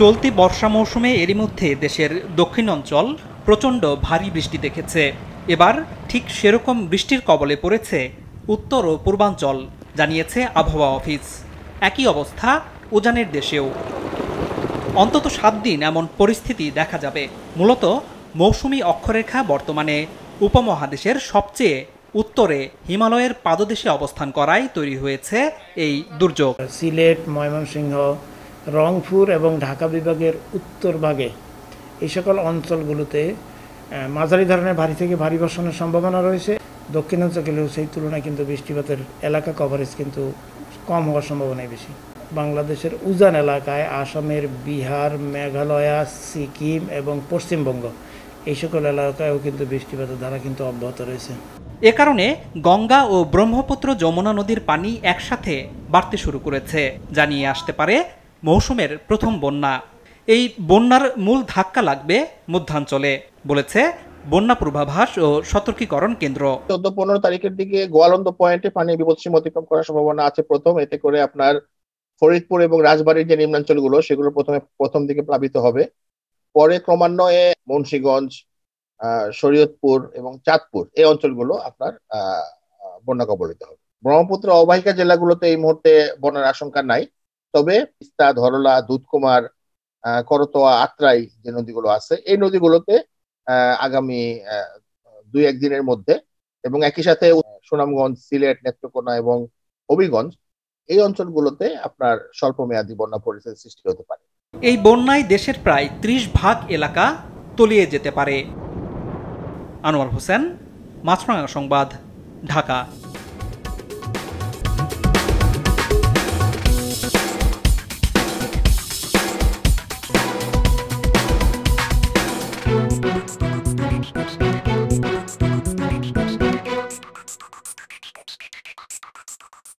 चलती बर्षा मौसुमे एरই মধ্যে দেশের দক্ষিণাঞ্চল प्रचंड भारी বৃষ্টি দেখেছে। এবার ঠিক সেরকম বৃষ্টির কবলে পড়েছে উত্তর ও পূর্বাঞ্চল জানিয়েছে আবহাওয়া অফিস। একই অবস্থা উজানের দেশেও। অন্তত ৭ দিন এমন পরিস্থিতি দেখা যাবে। মূলত মৌসুমি অক্ষরেখা বর্তমানে উপমহাদেশের সবচেয়ে उत्तरे हिमालयेर पाददेशे अवस्थान कराय तैरी हयेछे एई दुर्योग। सिलेट मयमनसिंह रंगपुर एवं ढाका विभागेर उत्तर भागे एई सकल अंचलगुलोते माझारि धरनेर भारी थेके भारी बर्षणेर सम्भावना रयेछे। दक्षिणांचलेও সেই তুলনায় কিন্তু বৃষ্টিপাতের এলাকা কভারেজ কিন্তু কম হওয়ার সম্ভাবনাই বেশি। বাংলাদেশের উজান এলাকায় আসামের বিহার মেঘালয় সিকিম এবং পশ্চিমবঙ্গ এই সকল এলাকায়ও কিন্তু বৃষ্টিপাতের ধারা কিন্তু অব্যাহত রয়েছে। ए कारणे गंगा और ब्रह्मपुत्र जमुना नदीर पानी एकसाथे बाड़ते शुरू करेছে। জানিয়ে আসতে পারে মৌসুমের প্রথম বন্যা। এই বন্যার মূল ধাক্কা লাগবে মধ্যাঞ্চলে বলেছে বন্যা পূর্বাভাস ও সতর্কীকরণ কেন্দ্র। ১৪-১৫ তারিখের দিকে গোয়ালন্দ পয়েন্টে পানির বিপদসীমা অতিক্রম করার সম্ভাবনা আছে প্রথম। এতে করে আপনার ফরিদপুর এবং রাজবাড়ীর যে নিম্নাঞ্চলগুলো সেগুলো প্রথম দিকে প্লাবিত হবে। পরে ক্রমান্বয়ে মুন্সিগঞ্জ শরীয়তপুর এবং চাঁদপুর এই অঞ্চলগুলো আপনার বন্যা কবলিত হবে। ব্রহ্মপুত্র অববাহিকা জেলাগুলোতে এই মুহূর্তে বন্যার আশঙ্কা নাই, তবে তিস্তা ধরলা দুধকুমার করতোয়া আত্রাই যে নদীগুলো আছে এই নদীগুলোতে আগামী ২-১ দিনের মধ্যে এবং একই সাথে সুনামগঞ্জ সিলেট নেত্রকোনা এবং হবিগঞ্জ এই অঞ্চলগুলোতে আপনার স্বল্প মেয়াদী বন্যা পরিস্থিতির সৃষ্টি হতে পারে। এই বন্যায় দেশের প্রায় ৩০% এলাকা তলিয়ে যেতে পারে। আনোয়ার হোসেন, মাছরাঙা সংবাদ, ঢাকা।